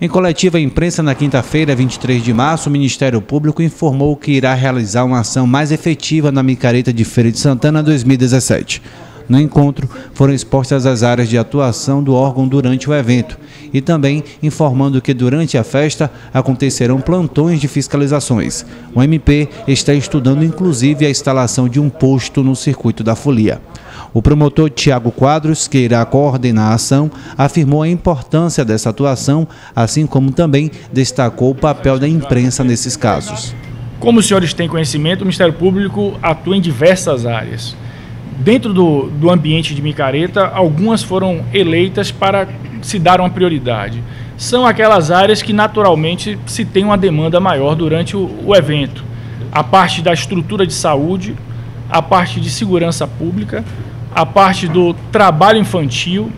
Em coletiva à imprensa na quinta-feira, 23 de março, o Ministério Público informou que irá realizar uma ação mais efetiva na Micareta de Feira de Santana 2017. No encontro, foram expostas as áreas de atuação do órgão durante o evento e também informando que durante a festa acontecerão plantões de fiscalizações. O MP está estudando inclusive a instalação de um posto no circuito da folia. O promotor Thiago Quadros, que irá coordenar a ação, afirmou a importância dessa atuação, assim como também destacou o papel da imprensa nesses casos. Como os senhores têm conhecimento, o Ministério Público atua em diversas áreas. Dentro do ambiente de Micareta, algumas foram eleitas para se dar uma prioridade. São aquelas áreas que naturalmente se tem uma demanda maior durante o evento. A parte da estrutura de saúde, a parte de segurança pública, a parte do trabalho infantil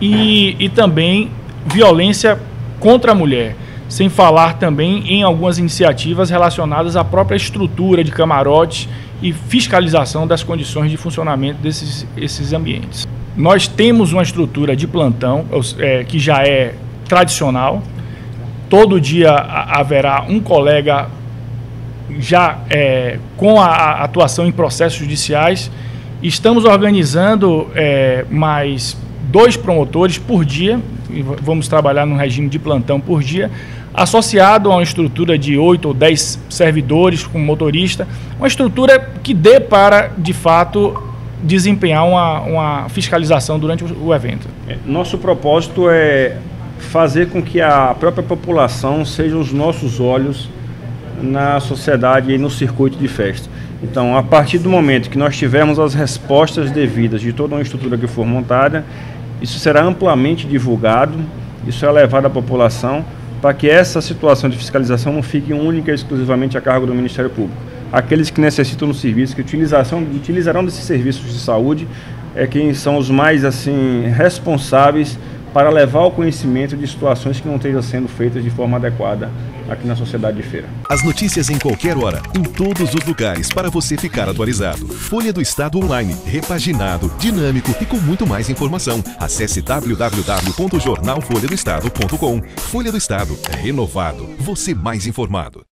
e também violência contra a mulher. Sem falar também em algumas iniciativas relacionadas à própria estrutura de camarotes e fiscalização das condições de funcionamento desses ambientes. Nós temos uma estrutura de plantão que já é tradicional. Todo dia haverá um colega já com a atuação em processos judiciais. Estamos organizando mais 2 promotores por dia. Vamos trabalhar num regime de plantão por dia, associado a uma estrutura de 8 ou 10 servidores com motorista, uma estrutura que dê para, de fato, desempenhar uma fiscalização durante o evento. Nosso propósito é fazer com que a própria população seja os nossos olhos na sociedade e no circuito de festa. Então, a partir do momento que nós tivermos as respostas devidas de toda uma estrutura que for montada, isso será amplamente divulgado, isso é levado à população, para que essa situação de fiscalização não fique única e exclusivamente a cargo do Ministério Público. Aqueles que necessitam do serviço, que utilizarão desses serviços de saúde, é quem são os mais responsáveis para levar o conhecimento de situações que não estejam sendo feitas de forma adequada aqui na sociedade de feira. As notícias em qualquer hora, em todos os lugares, para você ficar atualizado. Folha do Estado online, repaginado, dinâmico e com muito mais informação. Acesse www.jornalfolhadoestado.com. Folha do Estado, renovado, você mais informado.